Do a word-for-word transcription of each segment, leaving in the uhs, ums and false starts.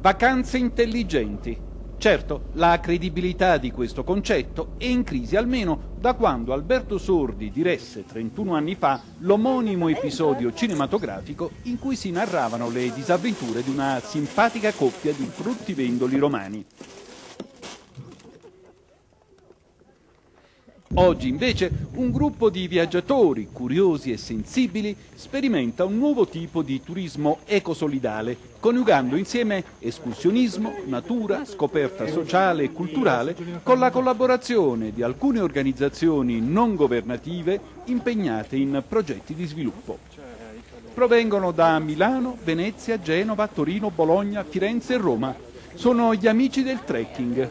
Vacanze intelligenti. Certo, la credibilità di questo concetto è in crisi almeno da quando Alberto Sordi diresse trentuno anni fa l'omonimo episodio cinematografico in cui si narravano le disavventure di una simpatica coppia di fruttivendoli romani. Oggi invece un gruppo di viaggiatori curiosi e sensibili sperimenta un nuovo tipo di turismo ecosolidale, coniugando insieme escursionismo, natura, scoperta sociale e culturale con la collaborazione di alcune organizzazioni non governative impegnate in progetti di sviluppo. Provengono da Milano, Venezia, Genova, Torino, Bologna, Firenze e Roma. Sono gli amici del trekking.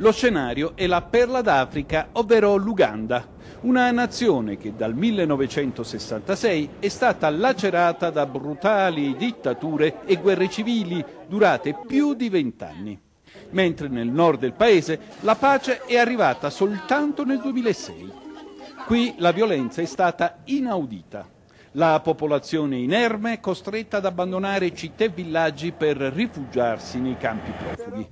Lo scenario è la perla d'Africa, ovvero l'Uganda, una nazione che dal millenovecentosessantasei è stata lacerata da brutali dittature e guerre civili durate più di vent'anni, mentre nel nord del paese la pace è arrivata soltanto nel duemilasei. Qui la violenza è stata inaudita. La popolazione inerme è costretta ad abbandonare città e villaggi per rifugiarsi nei campi profughi.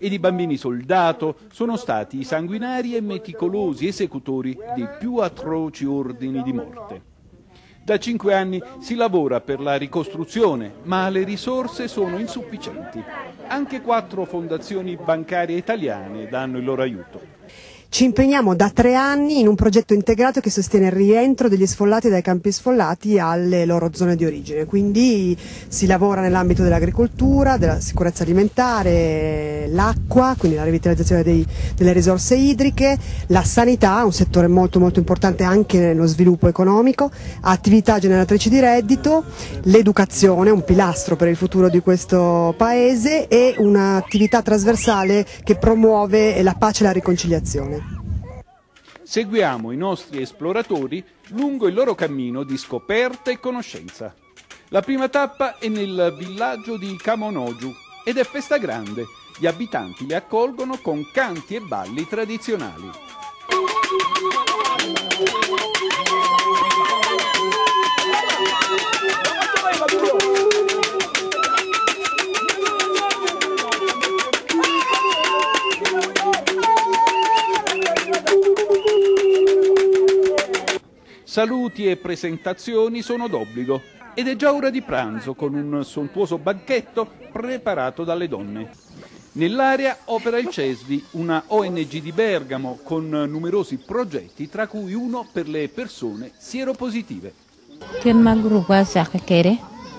Ed i bambini soldato sono stati i sanguinari e meticolosi esecutori dei più atroci ordini di morte. Da cinque anni si lavora per la ricostruzione, ma le risorse sono insufficienti. Anche quattro fondazioni bancarie italiane danno il loro aiuto. Ci impegniamo da tre anni in un progetto integrato che sostiene il rientro degli sfollati dai campi sfollati alle loro zone di origine, quindi si lavora nell'ambito dell'agricoltura, della sicurezza alimentare, l'acqua, quindi la rivitalizzazione dei, delle risorse idriche, la sanità, un settore molto molto importante anche nello sviluppo economico, attività generatrici di reddito, l'educazione, un pilastro per il futuro di questo paese, e un'attività trasversale che promuove la pace e la riconciliazione. Seguiamo i nostri esploratori lungo il loro cammino di scoperta e conoscenza. La prima tappa è nel villaggio di Kamonoju ed è festa grande. Gli abitanti li accolgono con canti e balli tradizionali. Saluti e presentazioni sono d'obbligo ed è già ora di pranzo con un sontuoso banchetto preparato dalle donne. Nell'area opera il CESVI, una O N G di Bergamo con numerosi progetti, tra cui uno per le persone sieropositive.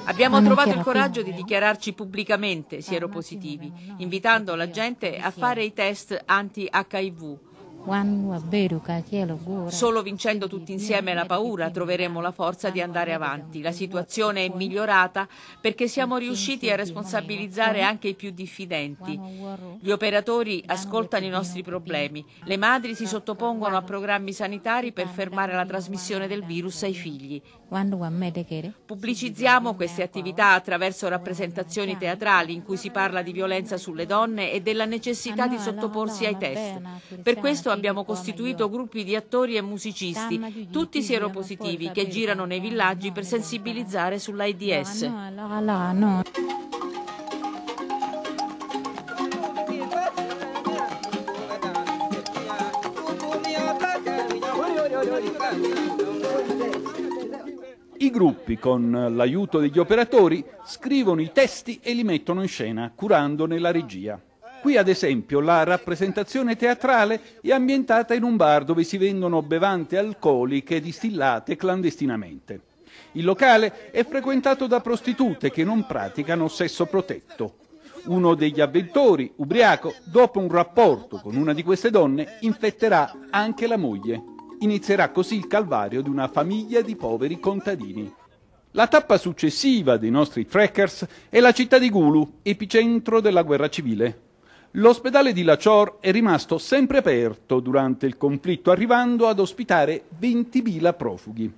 Abbiamo trovato il coraggio di dichiararci pubblicamente sieropositivi, invitando la gente a fare i test anti-H I V. Solo vincendo tutti insieme la paura troveremo la forza di andare avanti. La situazione è migliorata perché siamo riusciti a responsabilizzare anche i più diffidenti. Gli operatori ascoltano i nostri problemi. Le madri si sottopongono a programmi sanitari per fermare la trasmissione del virus ai figli. Pubblicizziamo queste attività attraverso rappresentazioni teatrali in cui si parla di violenza sulle donne e della necessità di sottoporsi ai test. Per questo abbiamo costituito gruppi di attori e musicisti, tutti sieropositivi, che girano nei villaggi per sensibilizzare sull'AIDS. I gruppi, con l'aiuto degli operatori, scrivono i testi e li mettono in scena, curandone la regia. Qui ad esempio la rappresentazione teatrale è ambientata in un bar dove si vendono bevande alcoliche distillate clandestinamente. Il locale è frequentato da prostitute che non praticano sesso protetto. Uno degli avventori, ubriaco, dopo un rapporto con una di queste donne, infetterà anche la moglie. Inizierà così il calvario di una famiglia di poveri contadini. La tappa successiva dei nostri trekkers è la città di Gulu, epicentro della guerra civile. L'ospedale di Lachor è rimasto sempre aperto durante il conflitto, arrivando ad ospitare ventimila profughi.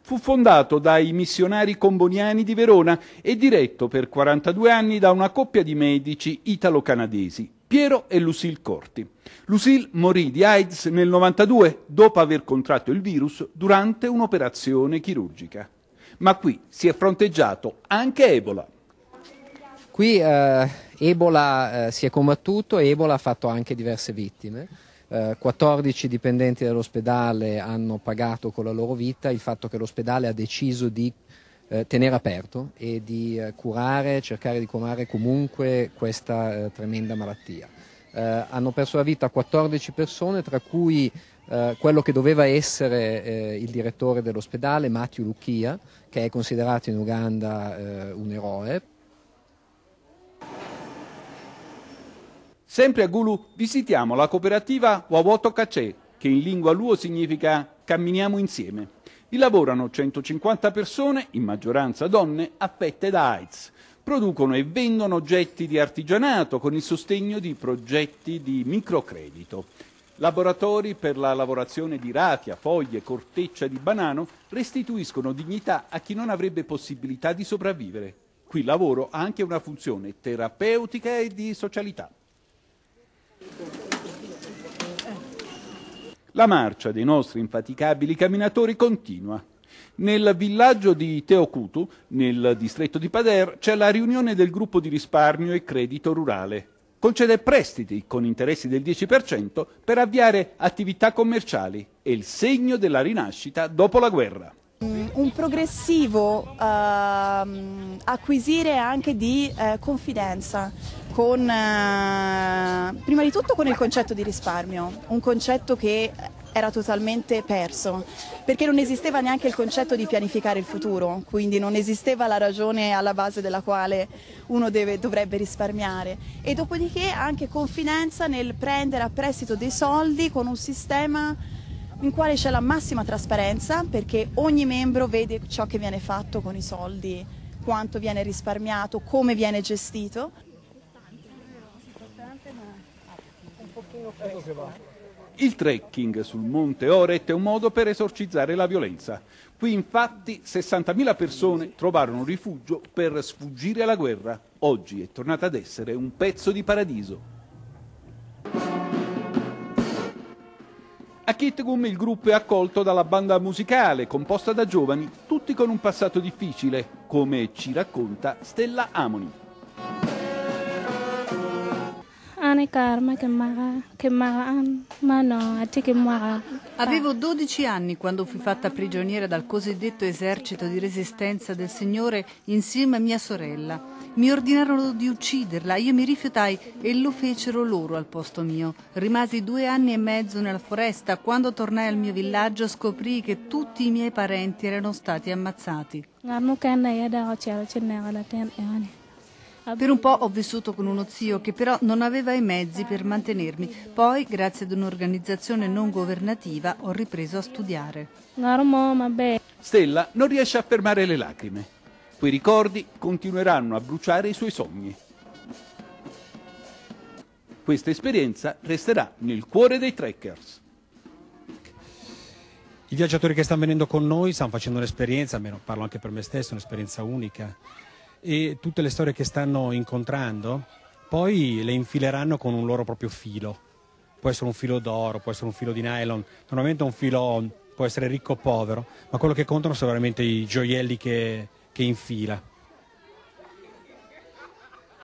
Fu fondato dai missionari comboniani di Verona e diretto per quarantadue anni da una coppia di medici italo-canadesi, Piero e Lucille Corti. Lucille morì di AIDS nel novantadue dopo aver contratto il virus durante un'operazione chirurgica. Ma qui si è fronteggiato anche Ebola. Qui eh, Ebola eh, si è combattuto e Ebola ha fatto anche diverse vittime. Eh, quattordici dipendenti dell'ospedale hanno pagato con la loro vita il fatto che l'ospedale ha deciso di eh, tenere aperto e di eh, curare, cercare di curare comunque questa eh, tremenda malattia. Eh, hanno perso la vita quattordici persone, tra cui eh, quello che doveva essere eh, il direttore dell'ospedale, Matthew Lukia, che è considerato in Uganda eh, un eroe. Sempre a Gulu visitiamo la cooperativa Wawoto Kacé, che in lingua luo significa camminiamo insieme. Vi lavorano centocinquanta persone, in maggioranza donne, affette da AIDS. Producono e vendono oggetti di artigianato con il sostegno di progetti di microcredito. Laboratori per la lavorazione di raffia, foglie, corteccia di banano restituiscono dignità a chi non avrebbe possibilità di sopravvivere. Qui il lavoro ha anche una funzione terapeutica e di socialità. La marcia dei nostri infaticabili camminatori continua. Nel villaggio di Teokutu, nel distretto di Pader, c'è la riunione del gruppo di risparmio e credito rurale. Concede prestiti con interessi del dieci per cento per avviare attività commerciali. È il segno della rinascita dopo la guerra. Un progressivo uh, acquisire anche di uh, confidenza, con, uh, prima di tutto con il concetto di risparmio, un concetto che era totalmente perso, perché non esisteva neanche il concetto di pianificare il futuro, quindi non esisteva la ragione alla base della quale uno deve, dovrebbe risparmiare. E dopodiché anche confidenza nel prendere a prestito dei soldi con un sistema in quale c'è la massima trasparenza, perché ogni membro vede ciò che viene fatto con i soldi, quanto viene risparmiato, come viene gestito. Il trekking sul monte Oret è un modo per esorcizzare la violenza. Qui infatti sessantamila persone trovarono rifugio per sfuggire alla guerra. Oggi è tornata ad essere un pezzo di paradiso. A Kitgum il gruppo è accolto dalla banda musicale, composta da giovani, tutti con un passato difficile, come ci racconta Stella Amoni. Avevo dodici anni quando fui fatta prigioniera dal cosiddetto esercito di resistenza del Signore insieme a mia sorella. Mi ordinarono di ucciderla, io mi rifiutai e lo fecero loro al posto mio. Rimasi due anni e mezzo nella foresta. Quando tornai al mio villaggio scoprii che tutti i miei parenti erano stati ammazzati. Per un po' ho vissuto con uno zio che però non aveva i mezzi per mantenermi. Poi, grazie ad un'organizzazione non governativa, ho ripreso a studiare. Stella non riesce a fermare le lacrime. Quei ricordi continueranno a bruciare i suoi sogni. Questa esperienza resterà nel cuore dei trekkers. I viaggiatori che stanno venendo con noi stanno facendo un'esperienza, almeno parlo anche per me stesso, un'esperienza unica. E tutte le storie che stanno incontrando poi le infileranno con un loro proprio filo. Può essere un filo d'oro, può essere un filo di nylon, normalmente un filo può essere ricco o povero, ma quello che contano sono veramente i gioielli che, che infila.